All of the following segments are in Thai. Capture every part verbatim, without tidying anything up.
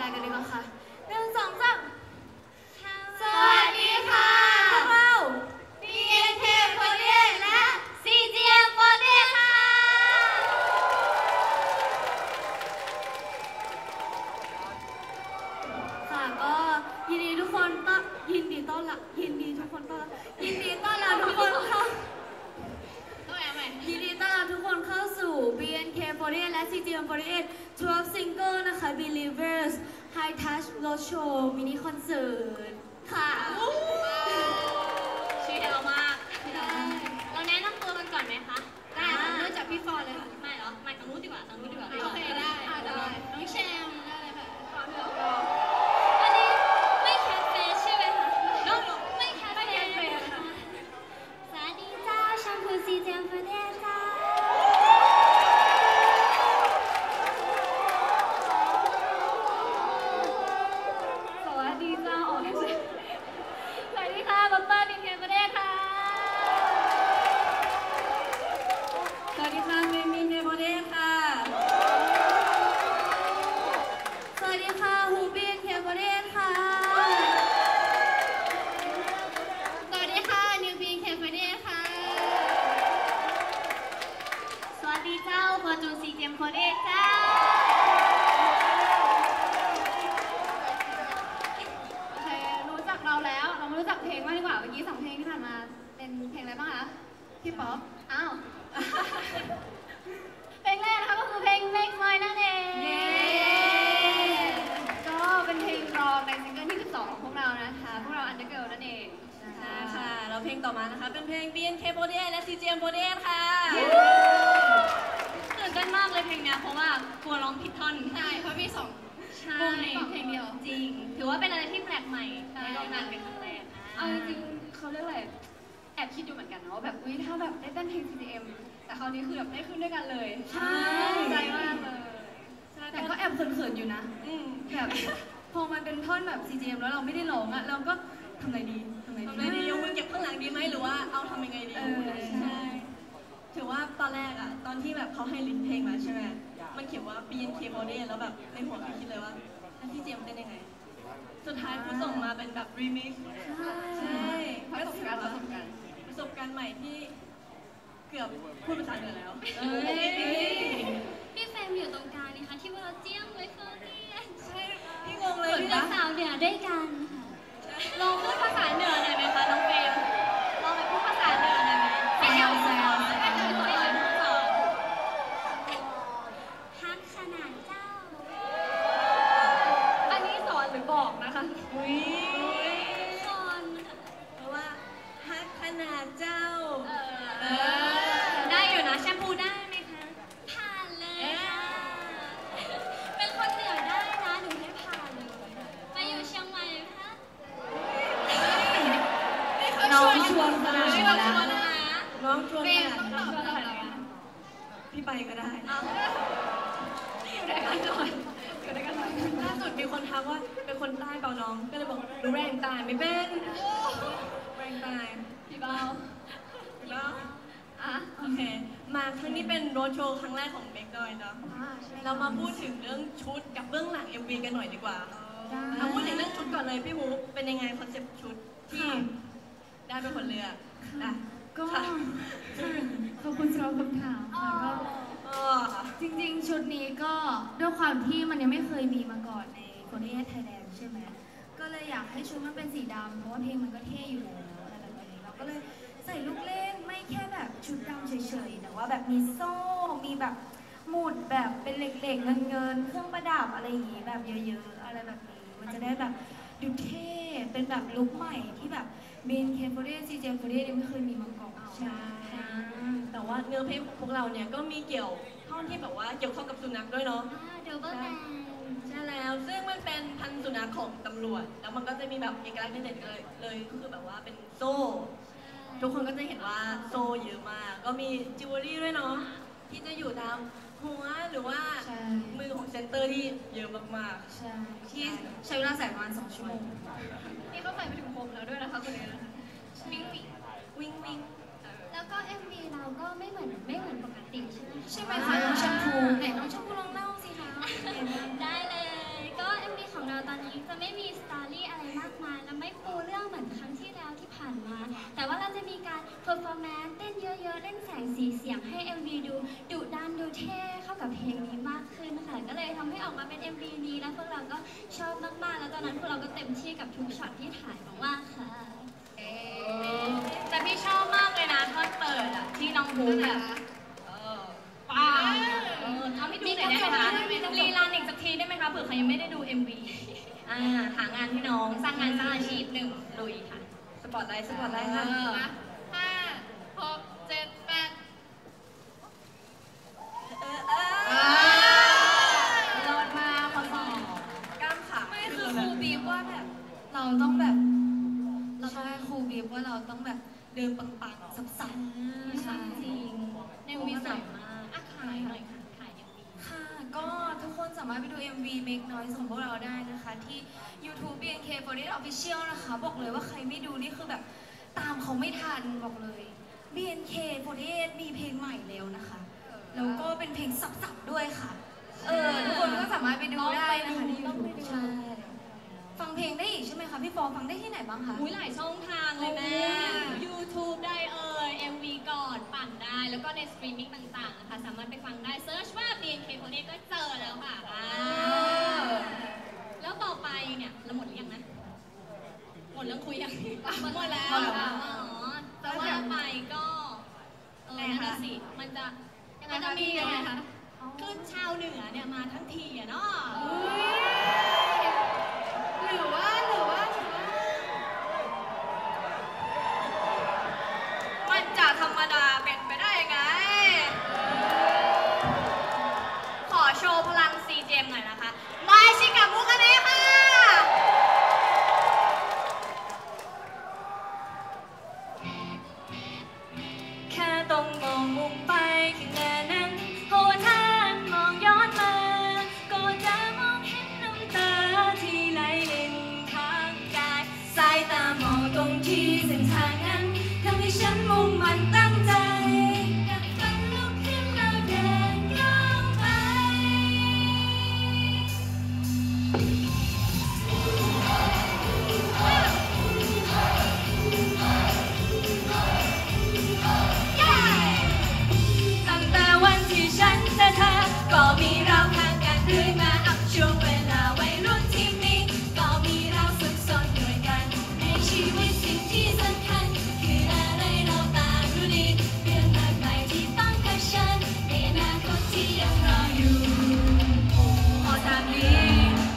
งานกันดีกว่าค่ะหนึ่งสองสามสวัสดีค่ะพวกเรา บี เอ็น เค สี่สิบแปด และ ซี จี เอ็ม สี่สิบแปด ค่ะค่ะก็ยินดีทุกคนต้อนยินดีต้อนรับยินดีทุกคนต้อนยินดีต้อนรับทุกคนเข้ายินดีต้อนรับทุกคนเข้าสู่ บี เอ็น เค สี่สิบแปด และ ซี จี เอ็ม สี่สิบแปด สิบสอง ซิงเกิลนะคะ Believer High Touch Road Show มินิคอนเสิร์ตค่ะชื่อเดามากเราแนะนำตัวกันก่อนไหมคะได้เริ่มจากพี่ฟอนเลยค่ะไม่หรอไม่ทางนู้นดีกว่าทางนู้นดีกว่าโอเคได้ได้น้องเชมได้เลยค่ะพร้อมแล้วอันนี้ไม่แคสเฟสใช่ไหมคะไม่แคสเฟสค่ะสวัสดีเจ้าฉันคือ ซี เจ เอ็ม สี่สิบแปด เจ้า นี้จะไม่มีสตอรี่อะไรมากมายและไม่ปูเรื่องเหมือนครั้งที่แล้วที่ผ่านมาแต่ว่าเราจะมีการเพอร์ฟอร์แมนซ์เต้นเยอะๆเล่นแสงสีเสียงให้ เอ็ม วี ดูดุดันดูเท่เข้ากับเพลงนี้มากขึ้นค่ะก็เลยทำให้ออกมาเป็น เอ็ม วี นี้และพวกเราก็ชอบมากๆแล้วตอนนั้นพวกเราก็เต็มที่กับทุกช็อตที่ถ่ายมากๆค่ะแต่พี่ชอบมากเลยนะท่อนเปิดอ่ะที่น้องบูมแบบป้าทำให้ดูหน่อยได้ไหมคะรีรันอีกสักทีได้ไหมคะเผื่อใครยังไม่ได้ดู เอ็ม วี อ่าหางานให้น้องสร้างงานสร้างอาชีพหนึ่งลุยค่ะสปอตไลท์สปอตไลท์ค่ะห้าหกเจ็ดแปดรอดมาคนสองกล้ามขาไม่คือครูบีบว่าแบบเราต้องแบบเราต้องครูบีบว่าเราต้องแบบเดินปังๆสับๆใช่จริงในวีสวยมากอ่ะขายหน่อยค่ะขายเอ็มวีค่ะก็ทุกคนสามารถไปดู เอ็ม วี Make Noise ของพวกเราได้นะคะที่ YouTube บี เอ็น เค สี่สิบแปด Official นะคะบอกเลยว่าใครไม่ดูนี่คือแบบตามเขาไม่ทันบอกเลย บี เอ็น เค สี่สิบแปด มีเพลงใหม่แล้วนะคะแล้วก็เป็นเพลงสับๆด้วยค่ะเออทุกคนก็สามารถไปดูได้นะคะใน YouTube ใช่ฟังเพลงได้อีกใช่ไหมคะพี่ฟองฟังได้ที่ไหนบ้างคะอุ้ยหลายช่องทางเลยแม่ YouTube ได้เอ่ย เอ็ม วี ก่อนปั่นได้แล้วก็ในสตรีมมิ่งต่างๆนะคะสามารถไปฟังได้เซิร์ชว่า บี เอ็น เค สี่สิบแปด ก็เจอแล้วค่ะแล้วต่อไปเนี่ยเราหมดหรือยังนะหมดเรื่องคุยยังหมดแล้วอ๋อแต่ว่าต่อไปก็เออนั่นสิมันจะมันจะมียังไงคะขึ้นชาวเหนือเนี่ยมาทั้งทีอะเนาะหรือว่าหรือว่ามันจะธรรมดาเป็นไปได้ยังไงขอโชว์พลัง ซี เจ เอ็ม หน่อยนะคะมาชิกับมุกอันนี้ค่ะแค่ต้องมองมุมไปข้างหน้านั้นโหทางมองย้อนมาก็จะมองเห็นน้ำตาที่สายตามองตรงที่เส้นทางนั้นทำให้ฉันมุ่งมันตั้งใจกับฝันลุกขึ้นเราเดินก้าวไปตั้งแต่วันที่ฉันเจอเธอก็มีเราห่างกันเรื่อยมาอับช่วงเวลาวัยรุ่นที่มีก็มีเราสุขสนชีวิตสิ่งที่สำคัญคืออะไรเราต่างรู้ดีเรื่องมากมายที่ต้องกับฉันในอนาคตที่ยังรออยู่พอทางนี้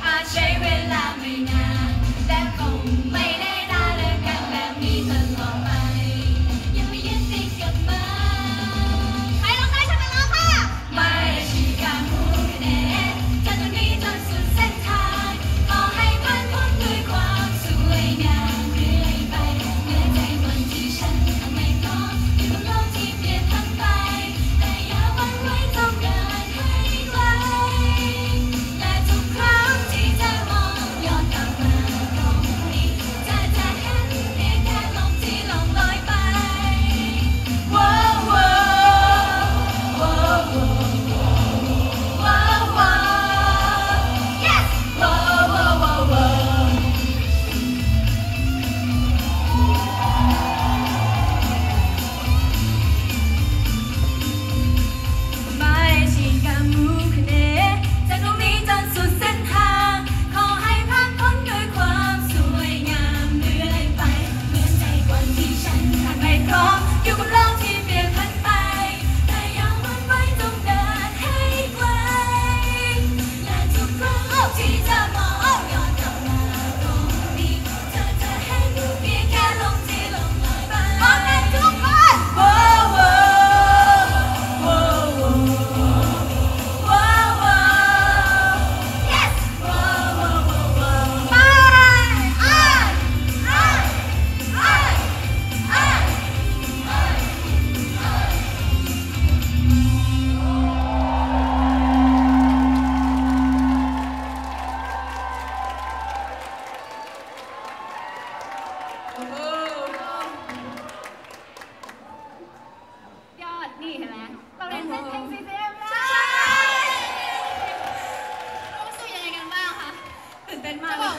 อาจใช้เวลาไม่นานแต่คงไม่ได้นานและกันแบบนี้ตลอดไปอย่าไปยึดติดกับมันใครร้องได้ฉันเป็นร้องค่ะไม่ชีการพูดแน่จากตรงนี้จนสุดเส้นทางขอให้ผ่านพ้นด้วยความสวยงามจะบอก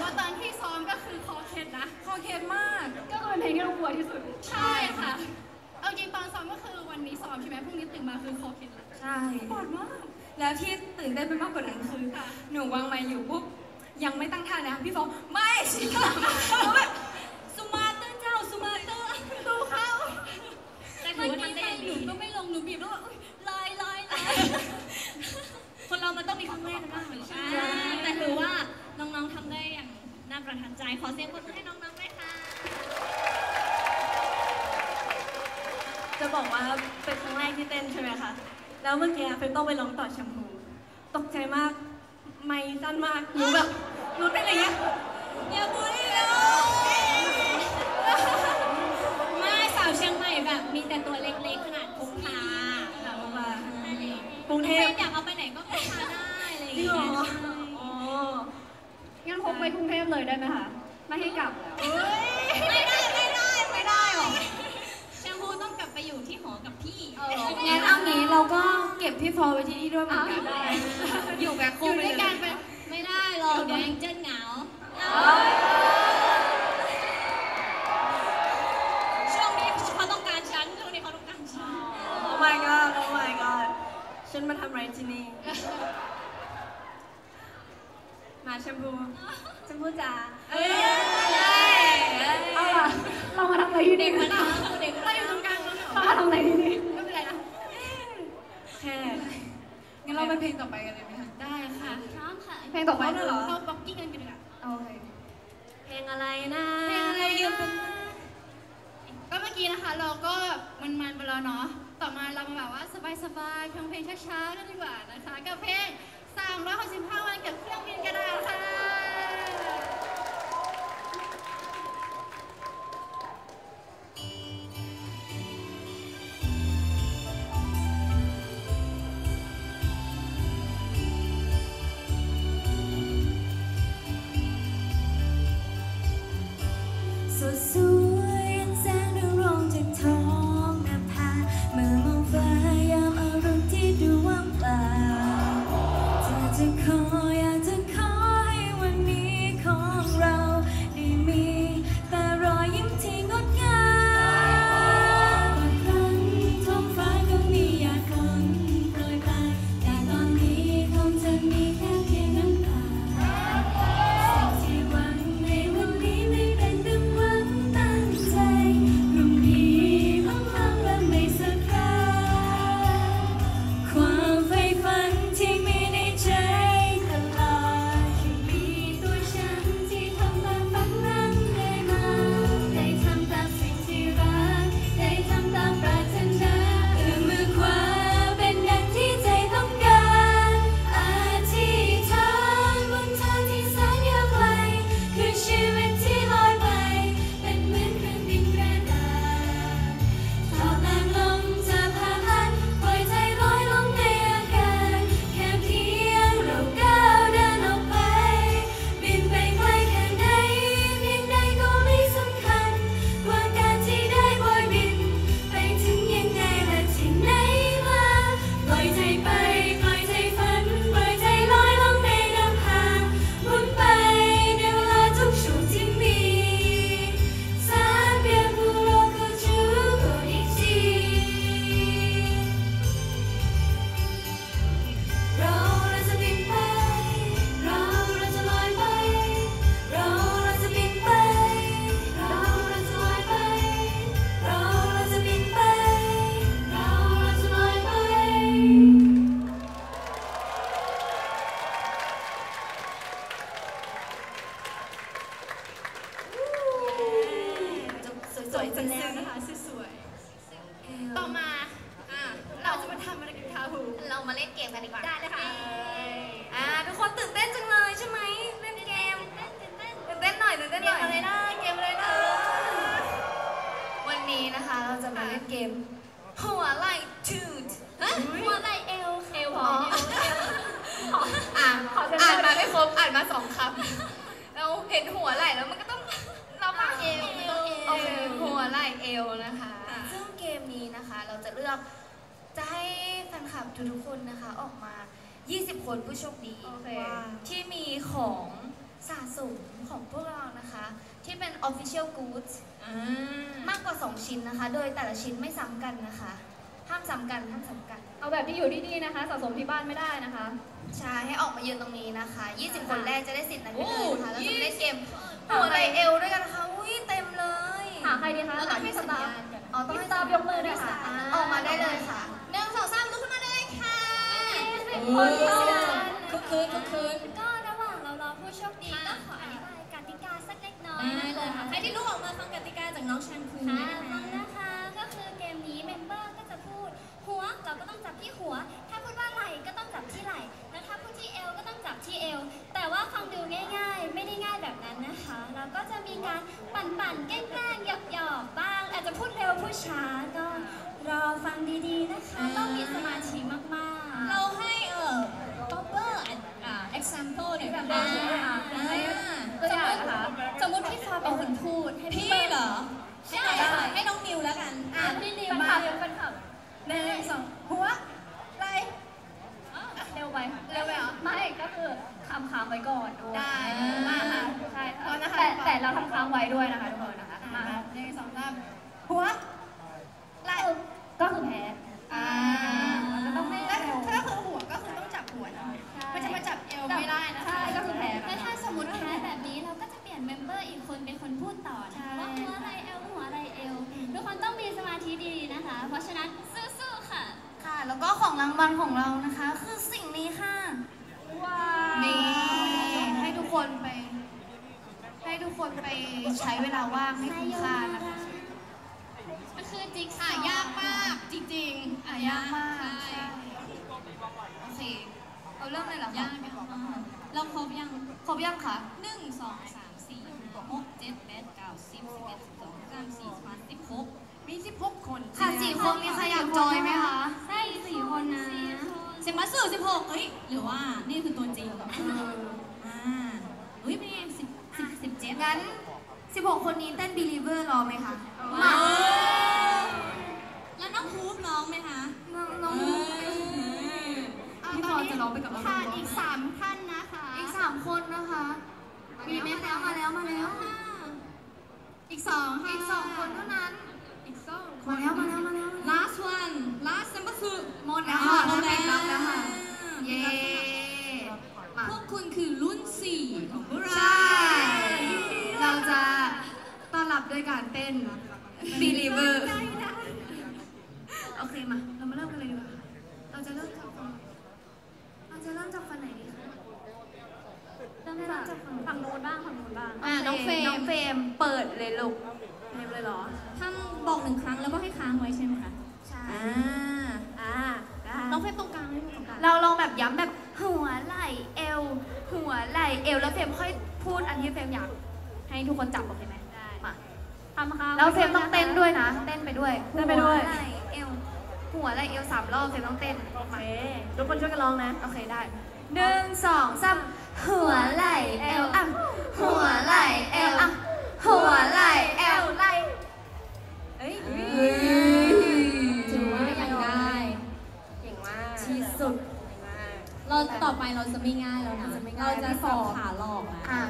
ว่า วยที่สุดใช่ค่ะเอาจริงตอนซ้อมก็คือวันนี้ซ้อมใช่ไหมพรุ่งนี้ตื่นมาคือคอเคล็ดละใช่ปวดมากแล้วที่ตื่นได้เป็นมากกว่านั้นคือหนูวางไมค์อยู่ปุ๊บยังไม่ตั้งท่านะพี่ฟองไม่สิค่ะแล้วแบบสุมาเตอร์เจ้าสุมาเตอร์ดูเขาแต่ถือว่าทำได้ดีหนูก็ไม่ลงหนูบีบแล้วแบบลอยลอยลอยคนเรามันต้องมีครั้งแรกนะใช่แต่ถือว่าน้องๆทำได้อย่างน่าประทับใจขอเสียงปรบมือให้น้องๆด้วยค่ะจะบอกว่าเป็นครั้งแรกที่เต้นใช่ไหมคะแล้วเมื่อกี้เฟนต้องไปร้องต่อแชมพูตกใจมากไม่สั้นมากหนูแบบหนูเป็นอะไรเงี้ยอย่าบูลลี่เลยไม่สาวเชียงใหม่แบบมีแต่ตัวเล็กๆขนาดพุงพาค่ะพุงพากรุงเทพอยากเอาไปไหนก็พุงพาได้อะไรอย่างเงี้ยอ๋องั้นพกไปกรุงเทพเลยได้ไหมคะไม่ให้กลับไม่ได้ไม่ได้ไม่ได้หรอแชมพูต้องกลับไปอยู่ที่หอกับพี่งั้นเอางี้เราก็เก็บพี่ฟอไว้ที่นี่ด้วยเหมือนกันได้อยู่แบบคู่ด้วยกันไปไม่ได้หรอกเดี๋ยวยังเจิ้นเหงาช่วงนี้เขาต้องการฉันช่วงนี้เขาต้องการฉัน Oh my god Oh my god ฉันมาทำอะไรที่นี่มาแชมพูแชมพูจ๋าเอ้ยเอาล่ะเรามาทำอะไรที่นี่เราอยู่ตรงกลางเรามาทำอะไรที่นี่งั้นเราไปเพลงต่อไปกันเลยไหมคะได้ค่ะพร้อมค่ะเพลงต่อไปเหรอเราบล็อกกิ้งกันกันดีกว่าโอเคเพลงอะไรนะเพลงอะไรเยอะเป็นก็เมื่อกี้นะคะเราก็มันๆไปแล้วเนาะต่อมาเรามาแบบว่าสบายๆเพลงเพลงช้าๆกันดีกว่านะคะกับเพลงสามร้อยหกสิบห้าวันกับเครื่องบินกระดาษค่ะที่ ที่เป็น Official Goods มากกว่าสองชิ้นนะคะโดยแต่ละชิ้นไม่ซ้ำกันนะคะห้ามซ้ำกันห้ามซ้ำกันเอาแบบที่อยู่ที่นี่นะคะสะสมที่บ้านไม่ได้นะคะใช่ให้ออกมายืนตรงนี้นะคะยี่สิบคนแรกจะได้สิทธิ์นั้นไปเลยนะคะแล้วจะได้เกมหัวไหลเอวด้วยกันนะคะอุ้ยเต็มเลยหาใครดีคะต้องให้สตาร์อ๋อต้องให้สตาร์ยกมือด้วยค่ะออกมาได้เลยค่ะหนึ่งสองสามลุกขึ้นมาเลยค่ะคนเดียวคึกคืนคึกคืนก็ระหว่างเรารอผู้โชคดีก็ขออธิบายกติกาสักเล็กน้อยนะคะใครที่รู้ออกมาฟังกติกาจากน้องชันคุณนะคะก็คือเกมนี้เมมเบอร์ก็จะพูดหัวเราก็ต้องจับที่หัวถ้าพูดว่าไหล่ก็ต้องจับที่ไหล่แล้วถ้าพูดที่เอวก็ต้องจับที่เอวแต่ว่าฟังดูง่ายๆไม่ได้ง่ายแบบนั้นนะคะเราก็จะมีการปั่นๆแกล้งๆหยอกๆบ้างอาจจะพูดเร็วพูดช้าก็รอฟังดีๆนะคะต้องมีสมาธิมากๆเราให้เอ่อ proper example หรือแบบว่าตัวอย่างนะคะสมมติพี่ฟ้าเป็นคนพูดพี่เหรอใช่ให้น้องนิวแล้วกันพี่นิวมาเป็นขับหนึ่งสองหัวไหลเร็วไปค่ะเร็วไปเหรอไม่ก็คือคำค้างไว้ก่อนด้วยได้มาค่ะใช่แต่แต่เราทำค้างไว้ด้วยนะคะทุกคนนะคะมาหนึ่งสองสามหัวไหลก็คือแพ้อ่าต้องไม่ถ้าคือหัวก็คือต้องจับหัวนะมันจะมาจับเอวไม่ได้นะใช่ก็คือแพ้แต่ถ้าสมมติแพ้แบบนี้เราก็จะเปลี่ยนเมมเบอร์อีกคนเป็นคนพูดต่อว่าหัวอะไรเอวหัวอะไรเอวทุกคนต้องมีสมาธิดีนะคะเพราะฉะนั้นสู้ๆค่ะค่ะแล้วก็ของรางวัลของเรานะคะคือสิ่งนี้ค่ะว้าวนี่ให้ทุกคนไปให้ทุกคนไปใช้เวลาว่างให้คุ้มค่านะคะมันคือจริงค่ะยากมากจริงๆอ่ะยากมากใช่โอเคเอาเริ่มเลยเหรอคะเราครบยังครบยังค่ะหนึ่งสองสามสี่หกเจ็ดแปดเก้าสิบสิบเอ็ดสิบสองสิบสามสิบสี่สิบหกมีสิบหกคนค่ะสี่คนมีใครอยากจอยไหมคะใช่สี่คนนะเซมัสสื่อสิบหกเฮ้ยหรือว่านี่คือตัวจริงกับอ่าเฮ้ยเป็นสิบสิบสิบเจ็ดงั้นสิบหกคนนี้เต้น Believer รอไหมคะแล้วน้องฮูฟร้องไหมคะน้องฮูฟพี่พอจะร้องไปกับเราค่ะอีกสามท่านนะคะอีกสามคนนะคะมีไหมคะมาแล้วมาแล้วอีกสองอีกสองคนเท่านั้นอีกสองมาแล้วมาแล้วมาแล้ว last one last number two หมดแล้วค่ะหมดแล้วค่ะเย้พวกคุณคือรุ่นสี่ของพวกเราเราจะต้อนรับด้วยการเต้น Believer โอเคมาเรามาเริ่มกันเลยดีกว่าเราจะเริ่มจากเราจะเริ่มจากฝั่งไหนดีคะเริ่มจากฝั่งโน้นบ้างฝั่งโน้นบ้างอ่าน้องเฟรมน้องเฟรมเปิดเลยลูกเริ่มเลยเหรอทำบอกหนึ่งครั้งแล้วก็ให้ค้างไว้ใช่ไหมคะใช่อ่าอ่าน้องเฟรมตรงกลางเลยตรงกลางเราลองแบบย้ำแบบหัวไหล่เอวหัวไหล่เอวแล้วเฟรมค่อยพูดอันที่เฟรมอยากให้ทุกคนจับโอเคไหมได้มาทำค่ะแล้วเฟรมต้องเต้นด้วยนะเต้นไปด้วยเต้นไปด้วยหัวไหล่เอวหัวไหล่เอวสามรอบเฟรมต้องเต้นโอเคทุกคนช่วยกันร้องนะโอเคได้หนึ่งสองสามหัวไหล่เอวอ่ะหัวไหล่เอวอ่ะหัวไหล่เอวไหล่เอ้ยถือว่ายังได้เก่งมากที่สุดเราต่อไปเราจะไม่ง่ายแล้วนะเราจะสอบขาหลอกนะ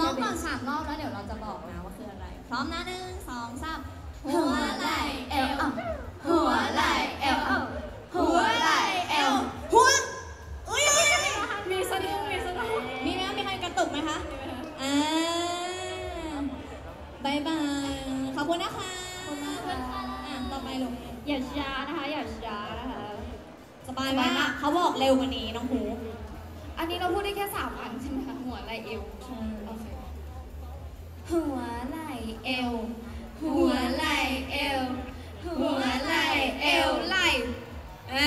ร้องก่อนสามรอบแล้วเดี๋ยวเราจะบอกนะว่าคืออะไรพร้อมนะหนึ่งสองสามหัวไหล่เอวหัวไหล่เอวหัวไหล่เอวหัวอุ้ยมีสนุกมีสนุกมีไหมมีใครกระตุกไหมคะอ่าบายบายขอบคุณนะคะขอบคุณค่ะต่อไปลงอย่าช้านะคะอย่าช้านะคะสบายมากเขาบอกเร็วกว่านี้น้องหูอันนี้เราพูดได้แค่สามอันใช่ไหมคะหัวไหล่เอวหัวไหล่เอวหัวไหล่เอวหัวไหล่เอวไหล่เอ๊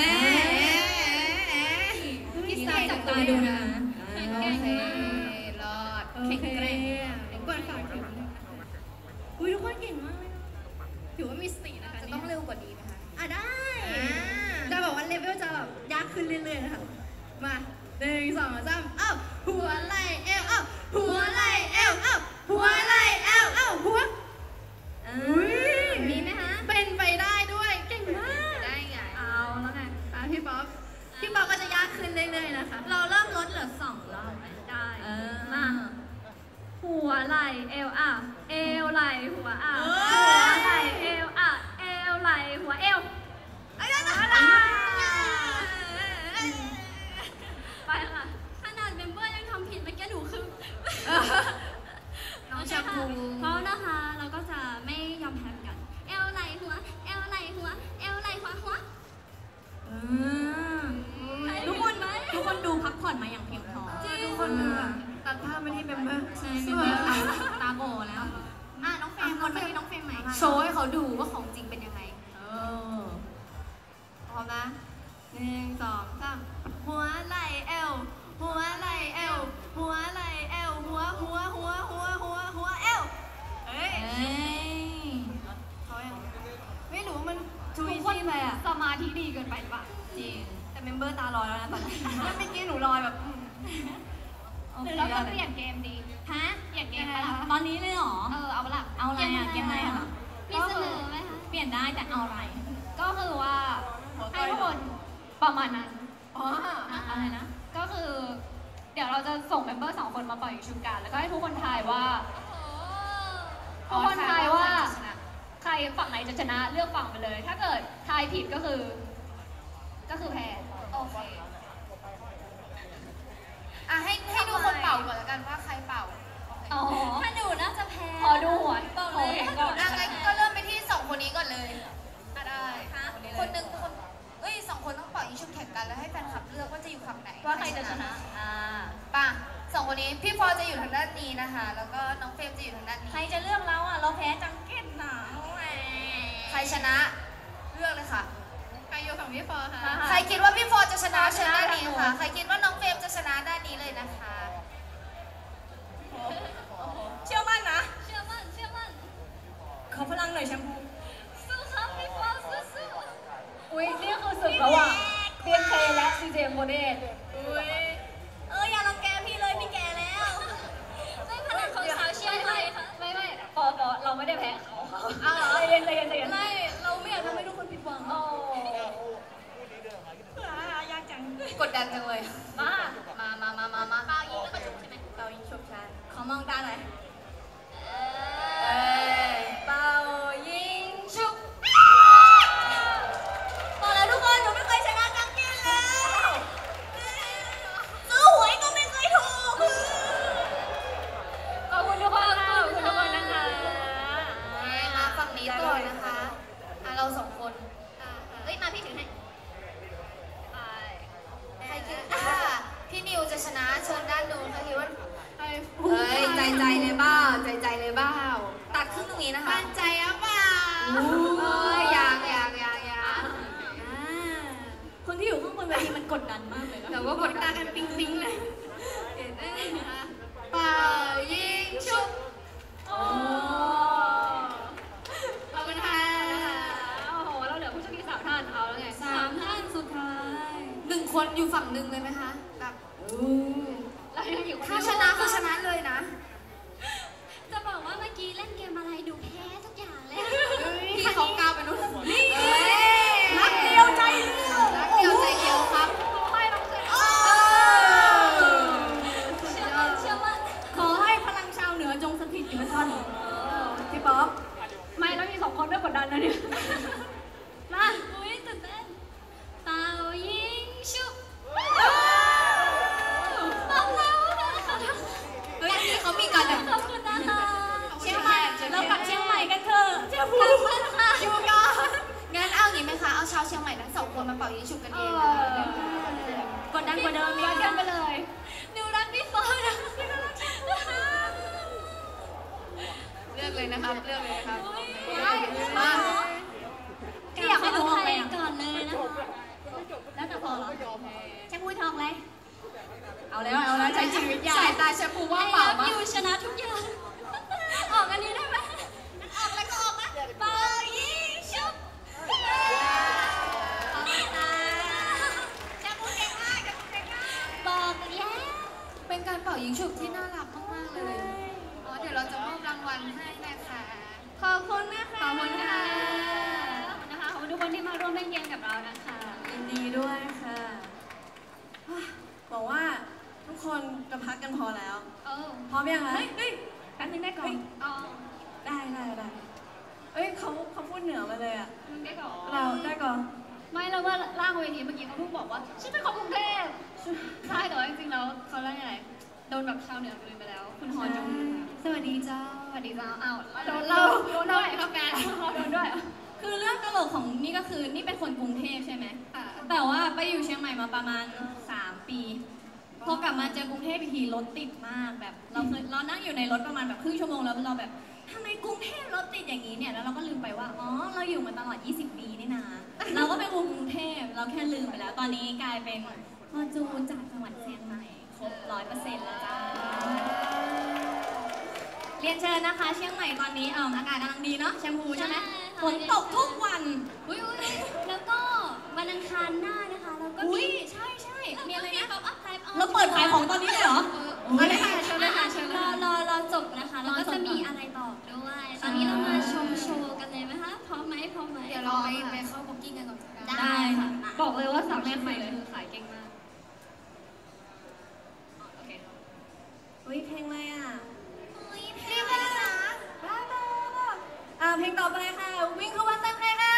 ะพี่สาวจับตาดูนะแข็งแกร่งรอดแข็งแกร่งกดขาขึ้นอุ้ยทุกคนเก่งมากเลยถือว่ามีสตินะคะจะต้องเร็วกว่านี้นะคะอ่ะได้จะบอกว่าเลเวลจะแบบยากขึ้นเรื่อยๆนะคะมาหนึ่งสองสามอ้าวหัวไหล่เอวอ้าวหัวไหล่เอวอ้าวหัวไหล่เอวอ้าวหัวอุ้ยมีไหมคะเป็นไปได้ด้วยเก่งมากได้ไงเอาแล้วไงตามพี่ป๊อปพี่ป๊อปก็จะยากขึ้นเรื่อยๆนะคะเราเริ่มลดเหลือสองรอบได้มา หัวไหล่เอวอ่ะเอวไหล่หัวอ่ะหัวไหล่เอวอ่ะเอวไหล่หัวเอวอะไรไปค่ะขนาดเมมเบอร์ยังทำผิดเมื่อกี้หนูคือน้องชมพูเพราะนะคะเราก็จะไม่ยอมแพ้กันเอวไหล่หัวเอวไหล่หัวเอวไหล่หัวหัวทุกคนทุกคนดูพักผ่อนมาอย่างเพียงพอทุกคนดูตัดภาพไม่ได้เมมเบอร์ใช่ตาโบแล้วอ่ะน้องเฟรมคนมาที่น้องเฟรมใหม่โชว์ให้เขาดูว่าของจริงเป็นยังไงพร้อมนะหนึ่งสองสามหัวไหล่เอวหัวไหล่เอวหัวไหล่เอวหัวหัวหัวหัวหัวหัวเอวเฮ้ยเขาอย่างไม่รู้มันทุกคนสมาธิดีเกินไปป่ะจริงแต่เมมเบอร์ตาลอยแล้วนะตอนนี้เมื่อกี้หนูลอยแบบหรือเราต้องเปลี่ยนเกมดีฮะเปลี่ยนเกมอะไรตอนนี้เลยหรอเออเอาละเอาอะไรอะเกมอะไรอะมีเสนอไหมคะเปลี่ยนได้แต่เอาอะไรก็คือว่าให้ทุกคนประมาณนั้นอ๋ออะไรนะก็คือเดี๋ยวเราจะส่งเมมเบอร์สองคนมาปล่อยชุดกันแล้วก็ให้ทุกคนทายว่าทุกคนทายว่าใครฝั่งไหนจะชนะเลือกฝั่งไปเลยถ้าเกิดทายผิดก็คือก็คือแพ้โอเคอ่ะให้ให้ดูคนเป่าก่อนแล้วกันว่าใครเป่าอ๋อถ้าดูน่าจะแพ้ขอดูหัวเป่าเลยอ่ะงั้นก็เริ่มไปที่สองคนนี้ก่อนเลยได้ค่ะคนหนึ่งคนเอ้ยสองคนต้องเป่ายิงชุดแข่งกันแล้วให้แฟนคลับเลือกว่าจะอยู่ฝั่งไหนว่าใครจะชนะอ่าป่ะสองคนนี้พี่พอจะอยู่ทางด้านนี้นะคะแล้วก็น้องเฟรมจะอยู่ทางด้านนี้ใครจะเลือกเราอ่ะเราแพ้จังเก็ตหนาใครชนะเลือกเลยค่ะใครอยู่ฝั่งพี่พอค่ะใครคิดว่าพี่พอจะชนะเชิญด้านนี้ค่ะใครคิดว่าน้องเฟรมจะชนะด้านนี้เลยนะคะเชื่อมั่นนะเชื่อมั่นเชื่อมั่นขอพลังหน่อยแชมพูสู้ครับพี่พอสู้สู้อุ้ยนี่คือสุดระหว่าง บี เอ็น เค และ ซี เจ เอ็ม สี่สิบแปดอุ้ยเอออย่ารังแกพี่เลยพี่แก่แล้วไม่พลังของสาวเชียร์ไม่ไม่ไม่ปอปอเราไม่ได้แพ้เขาเอาใจเย็นใจเย็นใจเย็นไม่เราไม่อยากทำให้ทุกคนผิดหวังโอ้ยากจังกดดันจังเลยมามามามามามาเป่ายิงแล้วก็ชุบใช่ไหมเป่ายิงชุบชันขอมองตาหน่อยเป่ายิงชุบบอกแล้วทุกคนหนูไม่เคยชนะจังกินแล้วซื้อหวยก็ไม่เคยถูกขอบคุณทุกคนขอบคุณทุกคนนะคะฝั่งนี้ก่อนนะคะเราสองคนเอ้ยมาพี่ถึงให้ใครคิดว่าพี่นิวจะชนะเชิญด้านนู้นใครคิดว่าเฮ้ยใจใจเลยบ้าใจใจเลยบ้าตัดครึ่งตรงนี้นะคะมั่นใจหรือเปล่าเอ้ยยังยังยังยังคนที่อยู่ข้างบนเวทีมันกดดันมากเลยแต่ว่ากดตากันปิ๊งปิ๊งเลยเห็นได้ค่ะเป่ายิงชุบสามท่านสุดท้ายหนึ่งคนอยู่ฝั่งหนึ่งเลยไหมคะแบบแล้วยังอยู่ถ้าชนะก็ชนะเลยนะจะบอกว่าเมื่อกี้เล่นเกมอะไรดูแพ้ทุกอย่างเลยพี่เขากล้าไปนู่นนี่รักเดียวใจเดียวรักเดียวใจเดียวครับไม่ต้องเชื่อเชื่อมั่นเชื่อมั่นขอให้พลังชาวเหนือจงสถิตอยู่ในท่านพี่ป๊อปไม่แล้วมีสองคนไม่กดดันนะเนี่ยมาเป่ายิงชุบบอกแล้วนะคะเฮ้ยนี่เขามีกันอ่ะขอบคุณนะคะเชียงใหม่เรากลับเชียงใหม่กันเถอะเชียงใหม่ค่ะชูก้อนงั้นเอาอย่างนี้ไหมคะเอาชาวเชียงใหม่ทั้งสองคนมาเป่ายิงชุบกันเองกดดันกว่าเดิมย้อนกันไปเลยดูรักพี่ฟอร์นะเลือกเลยนะครับเลือกเลยครับมาพี่อยากให้ดูใครก่อนเลยนะคะแล้วแต่พอแล้วแชมพูทองเลยเอาแล้วเอาแล้วใจจริงวิทยาสายตาแชมพูว่าเปล่ามั้ยอยู่ชนะทุกอย่างออกอันนี้ได้ไหมออกแล้วก็ออกนะเป่ายิงชุบแชมพูเก่งมากแชมพูเก่งมากบอกแล้วเป็นการเป่ายิงชุบที่น่ารักมากๆเลยอ๋อเดี๋ยวเราจะมอบรางวัลให้นะคะขอบคุณนะคะขอบคุณค่ะทุกคนที่มาร่วมเล่นเกมกับเรานะคะยินดีด้วยค่ะบอกว่าทุกคนจะพักกันพอแล้วพร้อมยังคะ มึงได้ก่อนอ๋อได้ได้ได้เอ้ยเขาเขาพูดเหนือมาเลยอ่ะมึงได้ก่อนเราได้ก่อนไม่เราว่าล่างเวทีเมื่อกี้เขาเพิ่งบอกว่าฉันเป็นคนกรุงเทพใช่แต่ว่าจริงๆแล้วเขาเล่นอะไรโดนแบบชาวเหนือลืมไปแล้วคุณหอจงสวัสดีเจ้าสวัสดีเจ้าอ้าวโดนเราโดนด้วยครับแกโดนด้วยคือเรื่องตลกของนี่ก็คือนี่เป็นคนกรุงเทพใช่ไหมแต่ว่าไปอยู่เชียงใหม่มาประมาณสามปีพอกลับมาเจอกรุงเทพอีกทีรถติดมากแบบเราเคยเรานั่งอยู่ในรถประมาณแบบครึ่งชั่วโมงแล้วเราแบบทำไมกรุงเทพรถติดอย่างนี้เนี่ยแล้วเราก็ลืมไปว่าอ๋อเราอยู่มาตลอดยี่สิบปีนี่นะเราก็เป็นคนกรุงเทพเราแค่ลืมไปแล้วตอนนี้กลายเป็นพอจูจากจังหวัดเชียงใหม่ครบ ร้อยเปอร์เซ็นต์ แล้วจ้าเรียนเชิญนะคะเชียงใหม่ตอนนี้เอ่ออากาศกำลังดีเนาะแชมพูใช่ไหมฝนตกทุกวันอุ้ยแล้วก็วันอังคารหน้านะคะแล้วก็มีใช่ใช่มีอะไรนะเราเปิดขายของตอนนี้เลยเหรออะไรค่ะเชิญเลยค่ะเชิญเลยรอรอจบนะคะแล้วก็จะมีอะไรตอบด้วยตอนนี้เรามาชมโชว์กันเลยไหมคะพร้อมไหมพร้อมไหมเดี๋ยวรอไปเข้าบ็อกกิ้งกันก่อนได้ค่ะบอกเลยว่าสาวแม่ใหม่คือขายเก่งมากโอเคอุ้ยเพลงอะไรอ่ะอุ้ยเพลงอะไรนะบ้าบ้าบ้าอ่าเพลงต่อไปค่ะวิ่งเข้าวัดเต้นเลยค่ะ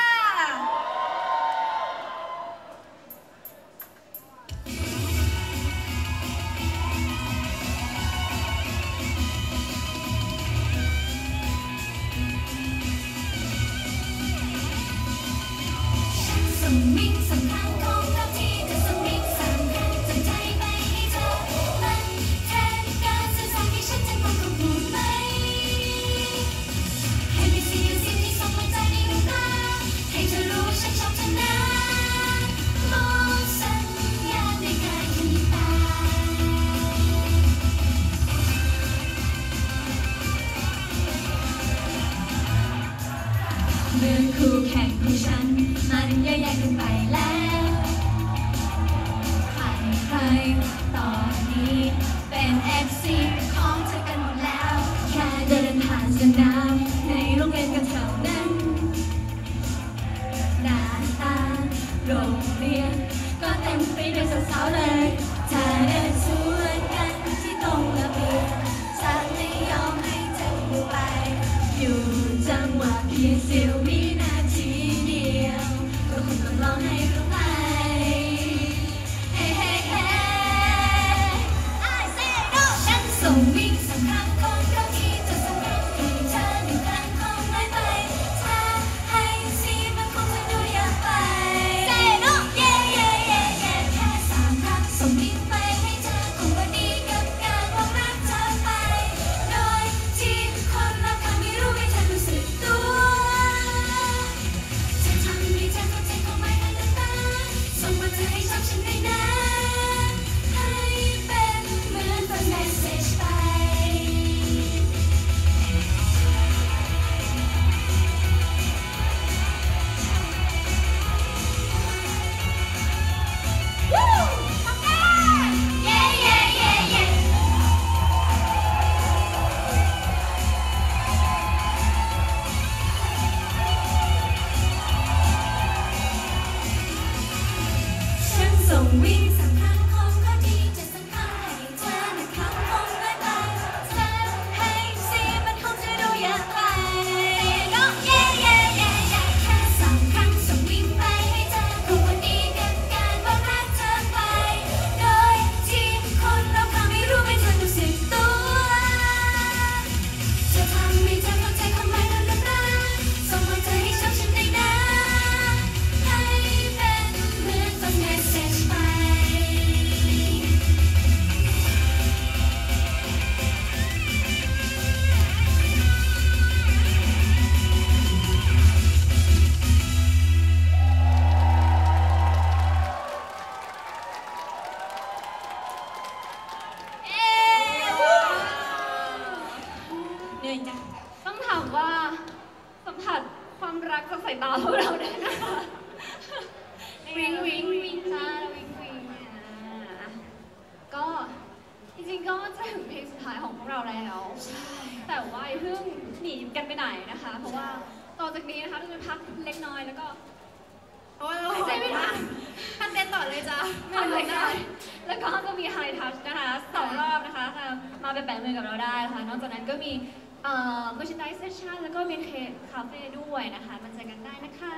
เอ่อ merchandise session แล้วก็ บี เอ็น เค Cafe ด้วยนะคะมาเจอกันได้นะคะ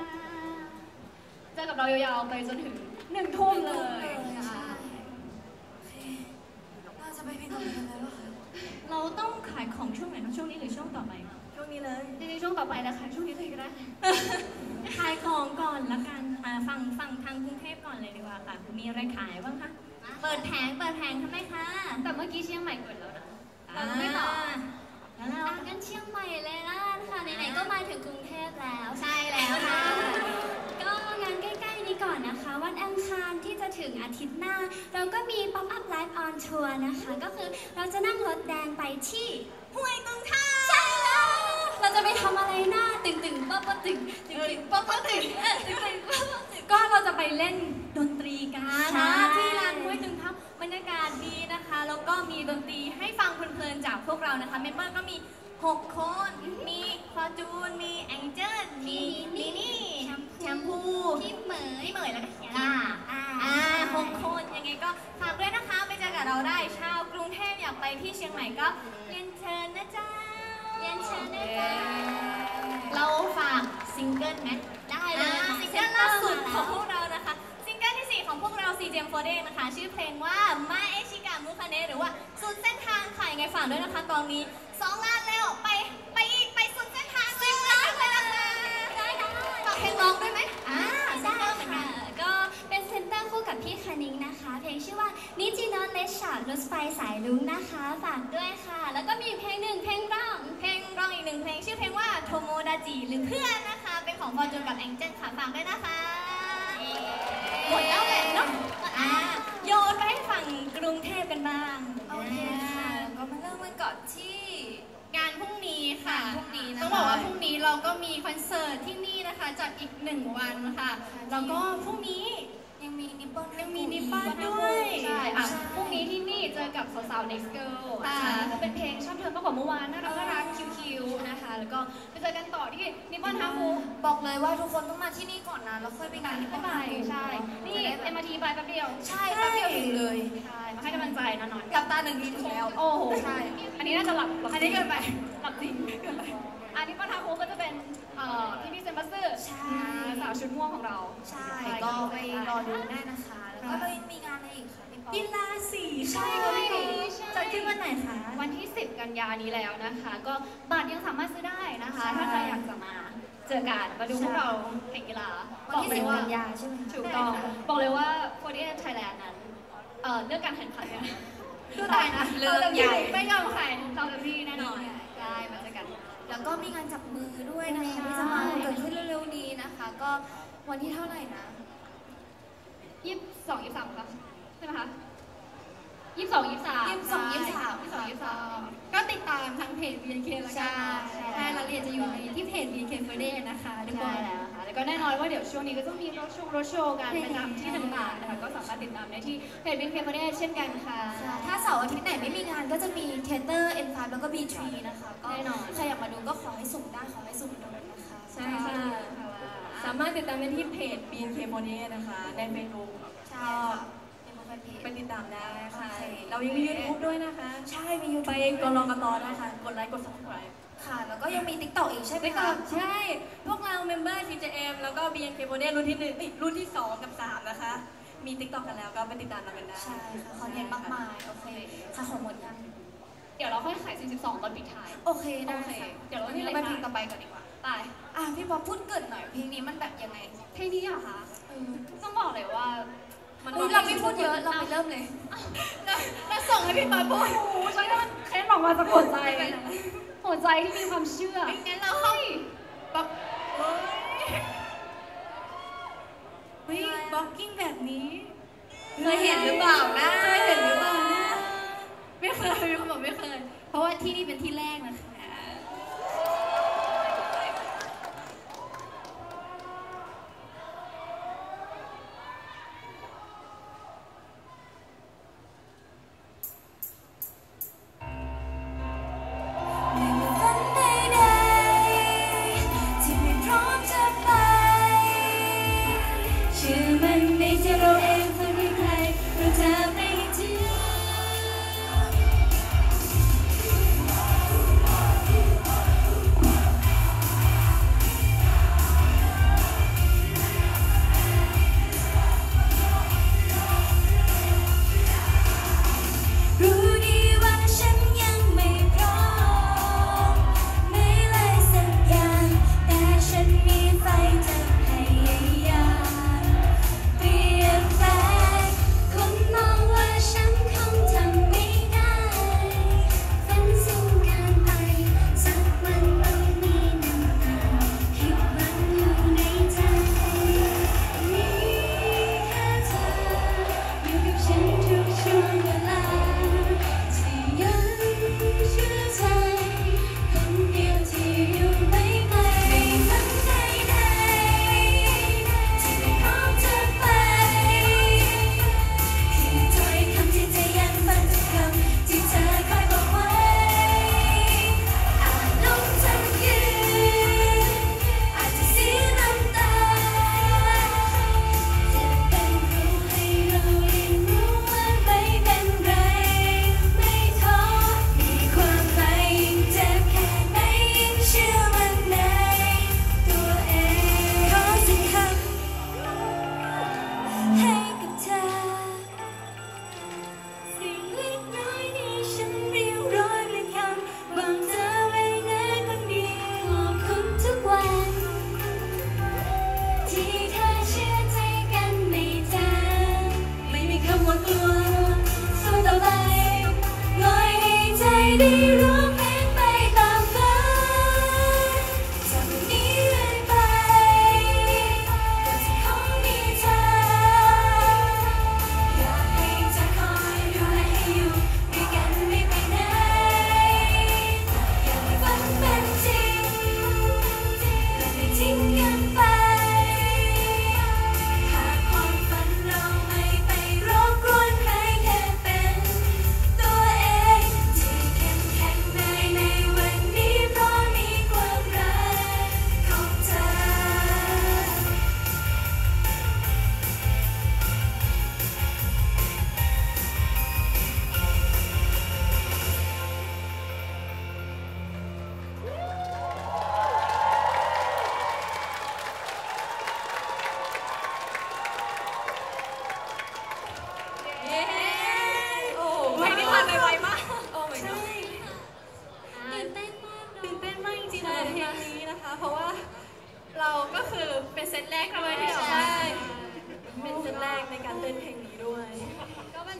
เจอกับเรายาวๆไปจนถึงหนึ่งทุ่มเลยค่ะเราจะไปเพลงต่อไปกันแล้วค่ะเราต้องขายของช่วงไหนช่วงนี้หรือช่วงต่อไปช่วงนี้เลยในช่วงต่อไปนะคะช่วงนี้เลยก็ได้ขายของก่อนละกันฟังฟังทางกรุงเทพก่อนเลยดีกว่าค่ะมีอะไรขายบ้างคะเปิดแผงเปิดแผงทำไมคะแต่เมื่อกี้เชียงใหม่เปิดแล้วนะเราไม่ต่อแล้วงั้นเชียงใหม่เลยละค่ะไหนๆก็มาถึงกรุงเทพแล้วใช่แล้วค่ะก็งานใกล้ๆนี้ก่อนนะคะวันอังคารที่จะถึงอาทิตย์หน้าเราก็มี pop up live on tour นะคะก็คือเราจะนั่งรถแดงไปที่ห้วยกรุงไทยใช่แล้วเราจะไปทำอะไรหน้าตึงตึงป๊อปป๊อปตึงตึงป๊อปป๊อปตึงตึงตึงก็เราจะไปเล่นดนตรีกันที่ลานห้วยกรุงไทยบรรยากาศดีนะคะแล้วก็มีดนตรีให้ฟังเพลินๆจากพวกเรานะคะเมมเบอร์ก็มีหกคนมีฟอจูนมีแองเจิลมีมินี่แชมพูพี่เหมยเหมยแล้วก็อ่าอ่าหกคนยังไงก็ฝากด้วยนะคะไปเจอกับเราได้ชาวกรุงเทพอยากไปที่เชียงใหม่ก็เรียนเชิญนะจ๊ะเรียนเชิญนะจ๊ะเราฝากซิงเกิลไหมได้เลยซิงเกิลล่าสุดของพวกเรานะคะซิงเกิลที่สี่ของพวกเรา ซี เจ เอ็ม สี่สิบแปด นะคะชื่อเพลงว่ามาเอชิกะมุคาเนะหรือว่าสุดเส้นทางค่ะยังไงฝากด้วยนะคะตอนนี้สองล้านแล้วไปไปอีกไปสุดเส้นทางเลยนะเลยนะคะได้ค่ะฝากเพลงร้องด้วยไหมอ่าได้ค่ะก็เป็นเซนเตอร์คู่กับพี่คานิงนะคะเพลงชื่อว่านิจิโนะเลชารถไฟสายลุ้งนะคะฝากด้วยค่ะแล้วก็มีเพลงหนึ่งเพลงร้องเพลงร้องอีกหนึ่งเพลงชื่อเพลงว่าโทโมดาจิหรือเพื่อนนะคะเป็นของบอลจูนกับแองเจิลค่ะฝากด้วยนะคะหมดแล้วแหละเนาะอ่าโยนไปให้ฝั่งกรุงเทพกันบ้างโอเคค่ะก็มาเริ่มกันก่อนที่งานพรุ่งนี้ค่ะพรุ่งนี้ต้องบอกว่าพรุ่งนี้เราก็มีคอนเสิร์ตที่นี่นะคะจัดอีกหนึ่งวันค่ะแล้วก็พรุ่งนี้ยังมีนิปปอนยังมีนิปปอนด้วยใช่อ่ะพรุ่งนี้ที่นี่เจอกับสาวๆ Next Girl ค่ะเป็นเพลงชอบเธอมากกว่าเมื่อวานน่ารักคิวๆนะคะแล้วก็ไปเจอกันต่อที่นิปปอนฮามูบอกเลยว่าทุกคนต้องมาที่นี่ก่อนนะแล้วค่อยไปงานนิปปอนไปใช่นี่ เอ็ม อาร์ ที ไปแป๊บเดียวใช่แป๊บเดียวถึงเลยใช่มาให้กำลังใจนะหน่อยหลับตาหนึ่งทีถึงแล้วโอ้โหใช่อันนี้น่าจะหลับอันนี้เกินไปหลับจริงเกินไปอันนี้นิปปอนฮามูก็จะเป็นพี่พี่เซมบัสเซอร์สาวชุดม่วงของเราใช่ก็ไปรอดูได้นะคะแล้วก็มีงานอะไรอีกคะพี่ป๊อปกีฬาสีใช่ก็มีจัดขึ้นวันไหนคะวันที่สิบกันยานี้แล้วนะคะก็บัตรยังสามารถซื้อได้นะคะถ้าใครอยากจะมาเจอกันมาดูพวกเราแข่งกีฬาบอกเลยว่าถูกต้องบอกเลยว่าโฟร์ตี้เอท Thailand นั้นเรื่องการแข่งขันคือตายนะเรื่องใหญ่ไม่ยอมใครเราจะพี่แน่นอนได้มาเจอกันแล้วก็มีงานจับมือด้วยนะคะที่จะมาเกิดขึ้นเร็วๆนี้นะคะก็วันที่เท่าไหร่นะยี่สิบสอง ยี่สิบสามค่ะใช่ไหมคะยี่สิบสอง ยี่สิบสาม ยี่สิบสอง ยี่สิบสามก็ติดตามทางเพจ บี เอ็น เค แล้วกันใช่รายละเอียดจะอยู่ในที่เพจ บี เอ็น เค สี่สิบแปด นะคะทุกคนนะคะแล้วก็แน่นอนว่าเดี๋ยวช่วงนี้ก็ต้องมีรถชงรถโชว์กันประจำที่ต่างๆนะคะก็สามารถติดตามได้ที่เพจ บี เอ็น เค สี่สิบแปด เช่นกันค่ะถ้าเสาร์อาทิตย์ไหนไม่มีงานก็จะมีเทเตอร์ เอ็น ไฟว์ แล้วก็ บี ทรี นะคะก็ใครอยากมาดูก็ขอให้สุ่มได้ขอให้สุ่มดูนะคะใช่ค่ะสามารถติดตามได้ที่เพจ บี เอ็น เค สี่สิบแปด นะคะใน Facebook ใช่ไปติดตามได้ค่ะเรายังมี YouTube ด้วยนะคะใช่มี YouTube ไปกดรอกันต่อได้ค่ะกดไลค์กด Subscribe ค่ะแล้วก็ยังมี TikTok อีกใช่ไหมคะใช่พวกเราเมมเบอร์ ซี เจ เอ็ม แล้วก็ บี เอ็น เค สี่สิบแปด รุ่นที่หนึ่งรุ่นที่สองกับสามนะคะมี TikTok กันแล้วก็ไปติดตามเรากันได้ใช่ค่ะคอนเทนต์มากมายโอเคค่ะขอหมดยังเดี๋ยวเราค่อยขายสี่สิบสองตอนปิดท้ายโอเคได้ค่ะเดี๋ยวเราไปเพลงต่อไปกันดีกว่าไปอ่ะพี่ป๊อปพูดเกิดหน่อยเพลงนี้มันแบบยังไงเพลงนี้เหรอคะต้องบอกเลยว่าเราไม่พูดเยอะเราไปเริ่มเลยเราส่งให้พี่ป๊อปพูดโอ้ใช่แล้วมันแค่ออกมาจากหัวใจหัวใจที่มีความเชื่องั้นเราเข้าป๊อปวิ่งบล็อกกิ้งแบบนี้เคยเห็นหรือเปล่านะเคยเห็นหรือเปล่านะไม่เคยมีคนบอกไม่เคยเพราะว่าที่นี่เป็นที่แรกนะคะ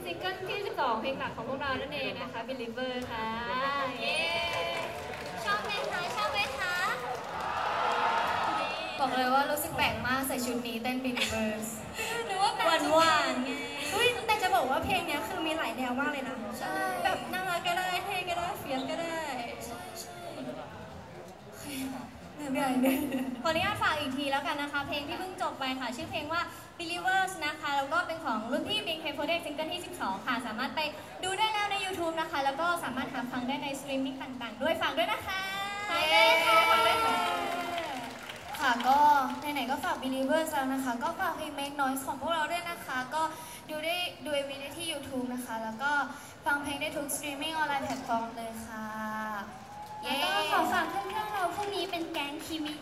ซิงเกิลที่สิบสองเพลงหลักของพวกเรานั่นเองนะคะ Believer ค่ะชอบไหมคะชอบไหมคะบอกเลยว่ารู้สึกแปลกมากใส่ชุดนี้เต้น Believer หรือว่าหวานหวานไงแต่จะบอกว่าเพลงนี้คือมีหลายแนวมากเลยนะแบบน่ารักก็ได้เท่ก็ได้เฟี้ยวก็ได้ขออนุญาตฝากอีกทีแล้วกันนะคะเพลงที่เพิ่งจบไปค่ะชื่อเพลงว่า Believers นะคะแล้วก็เป็นของรุ่นพี่ บี เอ็น เค สี่สิบแปด ซิงเกิลที่สิบสองค่ะสามารถไปดูได้แล้วใน YouTube นะคะแล้วก็สามารถหาฟังได้ในสตรีมมิ่งต่างๆด้วยฝากด้วยนะคะฝากด้วยค่ะฝากด้วยค่ะค่ะก็ไหนๆก็ฝาก Believers แล้วนะคะก็ฝากเพลง Make Noise ของพวกเราด้วยนะคะก็ดูได้ดูเอ็มวีได้ที่ YouTube นะคะแล้วก็ฟังเพลงได้ทุกสตรีมมิ่งออนไลน์แพลตฟอร์มเลยค่ะแล้วก็ขอฝากเพื่อนๆเราพวกนี้เป็นแก๊งคิมิ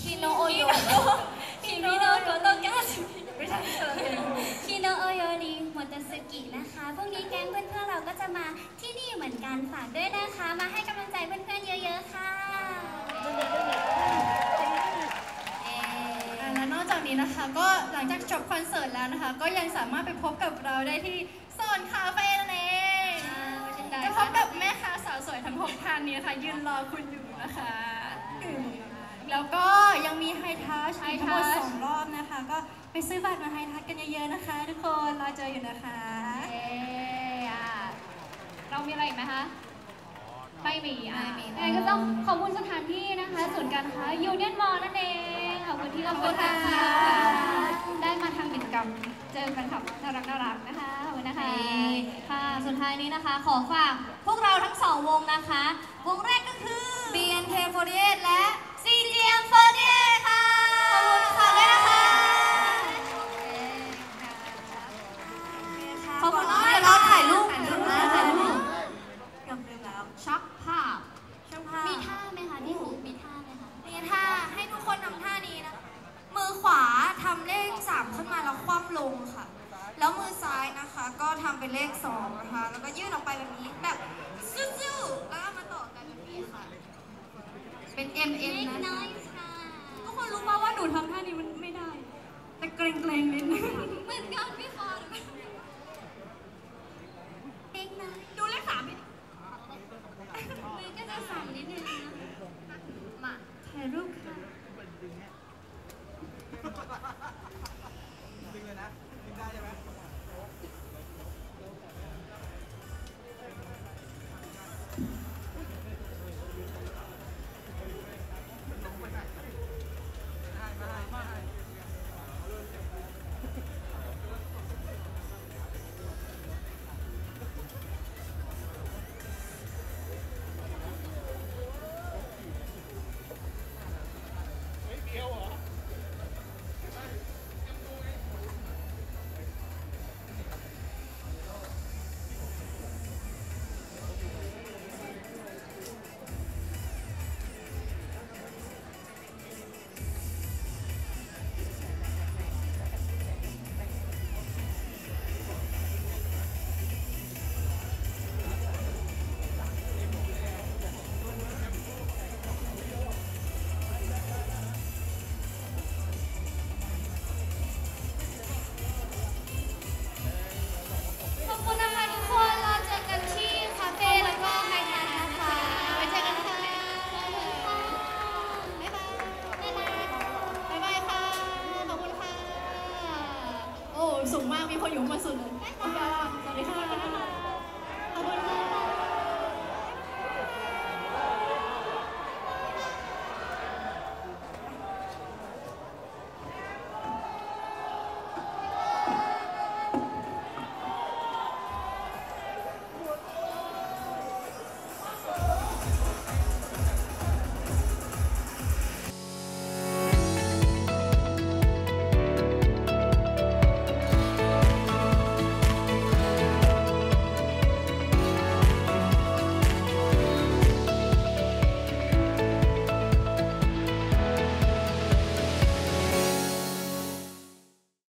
คิโนโอโยคิโนโอโยโตกาสุไม่ใช่คิโนโอโยริโมโตสึกินะคะพวกนี้แก๊งเพื่อนๆเราก็จะมาที่นี่เหมือนกันฝากด้วยนะคะมาให้กำลังใจเพื่อนๆเยอะๆค่ะและนอกจากนี้นะคะก็หลังจากจบคอนเสิร์ตแล้วนะคะก็ยังสามารถไปพบกับเราได้ที่โซนคาเฟ่นั่นเองจะพบกับแม่ค้าสาวสวยทั้งหกท่านนี้ค่ะยืนรอคุณอยู่นะคะแล้วก็ยังมีไฮทัชทั้งหมดสองรอบนะคะก็ไปซื้อบัตรมาไฮทัชกันเยอะๆนะคะทุกคนรอเจออยู่นะคะเรามีอะไรอีกไหมคะไม่มีอ่ะยังไงก็ต้องขอบคุณสถานที่นะคะส่วนการค้ายูเนี่ยนมอลล์นั่นเองขอบคุณที่เราเปิดค่ะได้มาทำกิจกรรมเจอกันค่ะน่ารักน่ารักนะคะขอบคุณนะคะค่ะสุดท้ายนี้นะคะขอฝากพวกเราทั้งสองวงนะคะวงแรกก็คือ บี เอ็น เค สี่สิบแปด และ ซี จี เอ็ม สี่สิบแปด ค่ะขอบคุณค่ะด้วยนะคะขอบคุณมากเดี๋ยวเราถ่ายรูปถ่ายรูปถ่ายรูปเกือบลืมแล้วช็อคภาพมีท่าไหมคะที่หูมีท่าไหมคะมีท่าให้ทุกคนทำท่านี้นะมือขวาทำเลขสามขึ้นมาแล้วคว่ำลงค่ะแล้วมือซ้ายนะคะก็ทำเป็นเลขสองนะคะแล้วก็ยื่นออกไปแบบนี้แบบสู้ๆแล้วมาต่อกันแบบนี้ค่ะเป็น M M นะทุกคนรู้ป่าวว่าหนูทำท่านี้มันไม่ได้แต่เกรงๆนิดนึงเหมือนกันพี่ฟอร์เองนะดูเลขสามนิดมือก็จะสั่นนิดนึงนะมาถ่ายรูปค่ะดึงเลยนะดึงได้ใช่ไหมสูงมากมีคนอยู่มาสุดเลย